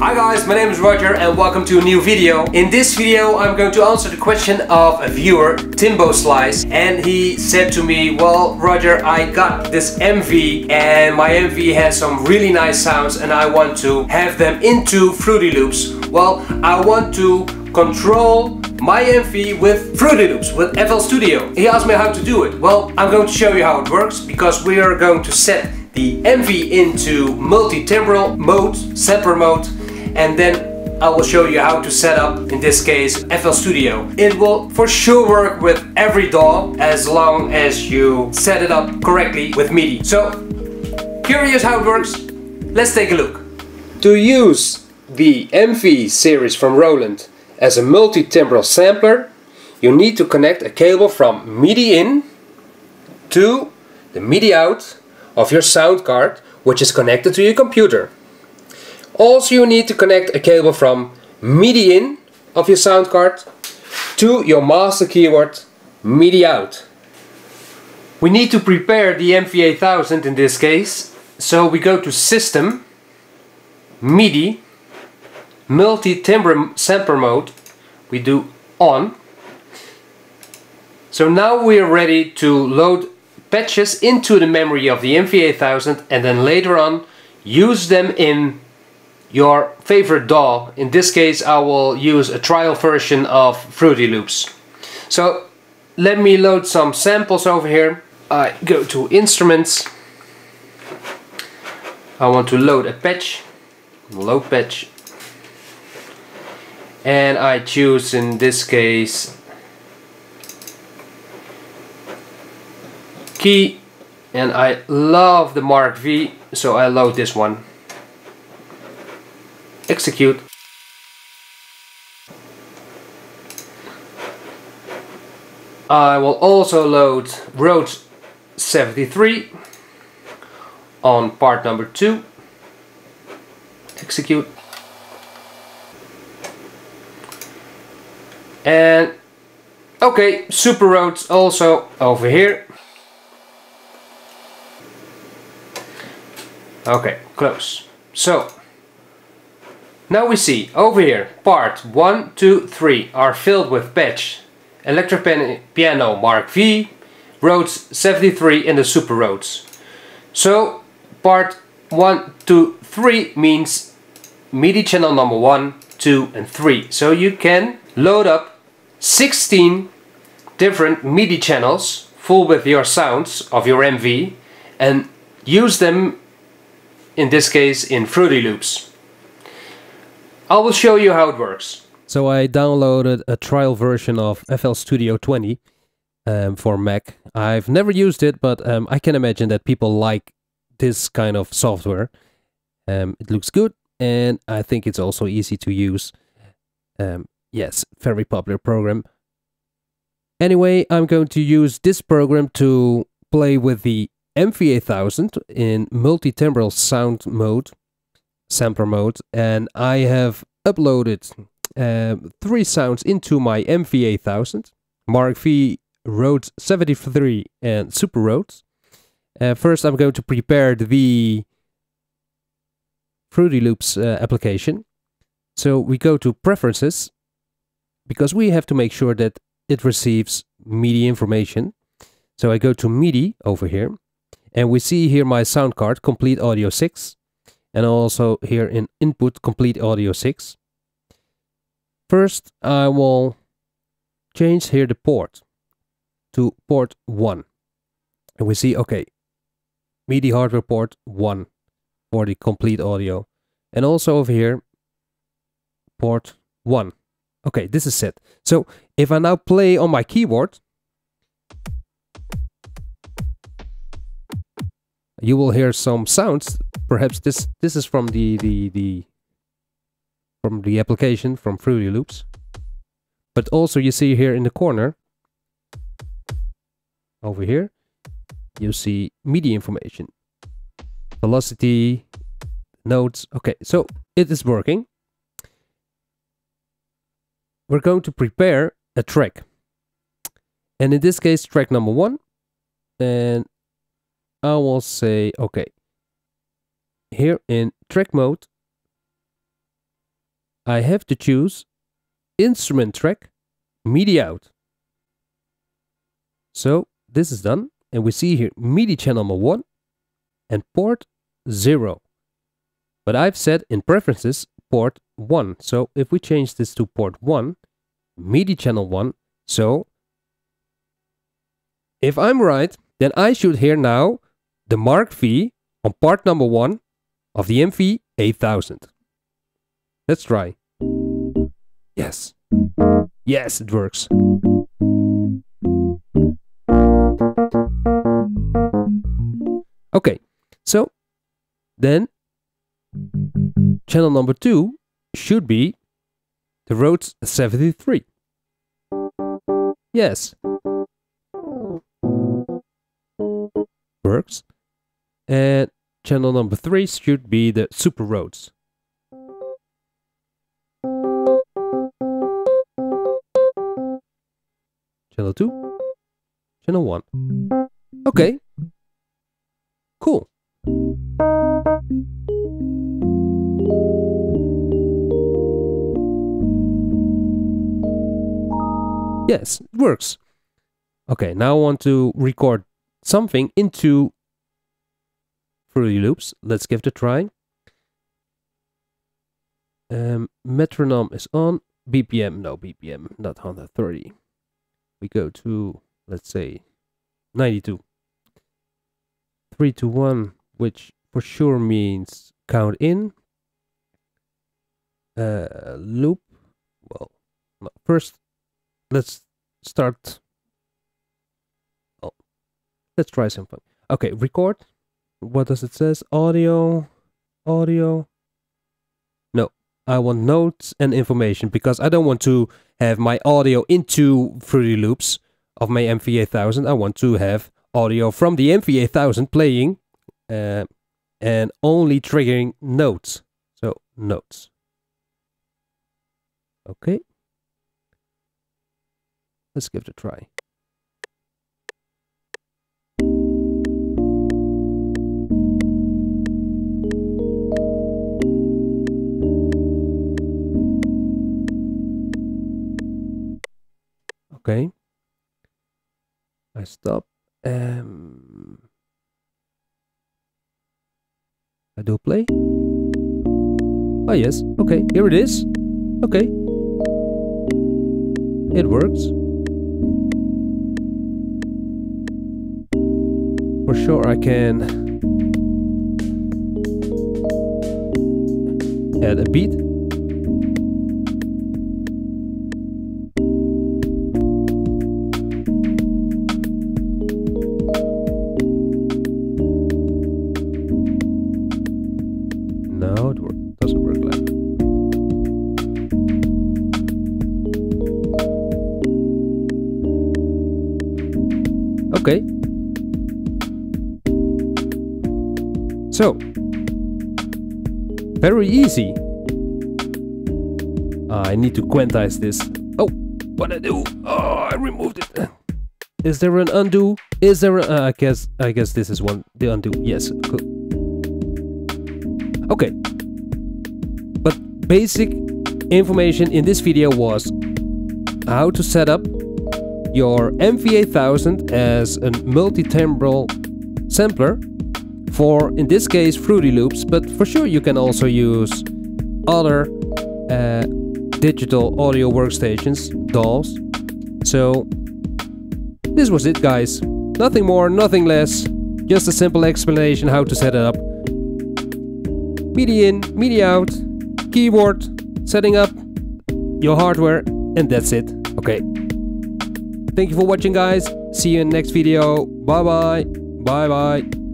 Hi guys, my name is Roger and welcome to a new video. In this video I'm going to answer the question of a viewer, Timbo Slice, and he said to me, well Roger, I got this MV and my MV has some really nice sounds and I want to have them into Fruity Loops. Well, I want to control my MV with Fruity Loops, with FL Studio. He asked me how to do it. Well, I'm going to show you how it works because we are going to set the MV into multi-timbral mode, separate mode, and then I will show you how to set up, in this case, FL Studio. It will for sure work with every DAW as long as you set it up correctly with MIDI. So, curious how it works? Let's take a look. To use the MV series from Roland as a multi-timbral sampler, you need to connect a cable from MIDI in to the MIDI out of your sound card, which is connected to your computer. Also, you need to connect a cable from MIDI in of your sound card to your master keyboard MIDI out. We need to prepare the MV8000 in this case, so we go to System, MIDI, Multi-Timbre Sampler Mode, we do on. So now we are ready to load patches into the memory of the MV8000 and then later on use them in your favorite DAW. In this case I will use a trial version of Fruity Loops. So let me load some samples over here. I go to Instruments. I want to load a patch. Load patch. And I choose in this case key, and I love the Mark V, so I load this one. Execute. I will also load Rhodes 73 on part number 2. Execute. And okay, Super Rhodes also over here. Okay, close. So now we see over here part 1, 2, 3 are filled with patch, electric piano Mark V, Rhodes 73 and the Super Rhodes. So part 1, 2, 3 means MIDI channel number 1, 2 and 3. So you can load up 16 different MIDI channels full with your sounds of your MV and use them, in this case, in Fruity Loops. I will show you how it works. So I downloaded a trial version of FL Studio 20 for Mac. I've never used it, but I can imagine that people like this kind of software. It looks good, and I think it's also easy to use. Yes, very popular program. Anyway, I'm going to use this program to play with the MV8000 in multi-timbral sound mode. Sampler mode, and I have uploaded 3 sounds into my MV8000, Mark V, Rhodes 73 and Super Rhodes. First I'm going to prepare the Fruity Loops application. So we go to Preferences, because we have to make sure that it receives MIDI information. So I go to MIDI over here, and we see here my sound card, Complete Audio 6. And also here in Input, Complete Audio 6. First, I will change here the port to port 1. And we see, okay, MIDI hardware port 1 for the Complete Audio. And also over here, port 1. Okay, this is set. So, if I now play on my keyboard, you will hear some sounds. Perhaps this is from the application from Fruity Loops, but also you see here in the corner over here you see MIDI information, velocity, notes. Okay, so it is working. We're going to prepare a track, and in this case track number 1, and I will say okay. Here in track mode, I have to choose instrument track, MIDI out. So this is done, and we see here MIDI channel number 1 and port 0. But I've set in preferences port 1. So if we change this to port 1, MIDI channel 1. So if I'm right, then I should hear now the Mark V on part number 1 of the MV 8000. Let's try. Yes. Yes, it works. Okay, so then channel number 2 should be the Rhodes 73. Yes. Works. And channel number 3 should be the Super Rhodes. Channel 2, channel 1. Okay, cool. Yes, it works. Okay, now I want to record something into Fruity Loops. Let's give it a try. Metronome is on. BPM, no BPM, not 130. We go to, let's say, 92. 3 to 1, which for sure means count in. Loop. Well, no, first, let's start. Oh, let's try something. Okay, record. What does it say? Audio. Audio. No, I want notes and information because I don't want to have my audio into Fruity Loops of my MV8000. I want to have audio from the MV8000 playing and only triggering notes. So, notes. Okay. Let's give it a try. Okay, I stop. I do play. Oh yes, okay, here it is. Okay, it works. For sure I can add a beat. Okay. So, very easy. I need to quantize this. Oh, what I do? Oh, I removed it. Is there an undo? Is there? I guess this is one. The undo. Yes. Cool. Okay. But basic information in this video was how to set up your MV8000 as a multi-timbral sampler for, in this case, Fruity Loops, but for sure you can also use other digital audio workstations, DAWs. So this was it, guys. Nothing more, nothing less. Just a simple explanation how to set it up. MIDI in, MIDI out, keyboard, setting up your hardware, and that's it. Okay. Thank you for watching, guys. See you in the next video. Bye bye. Bye bye.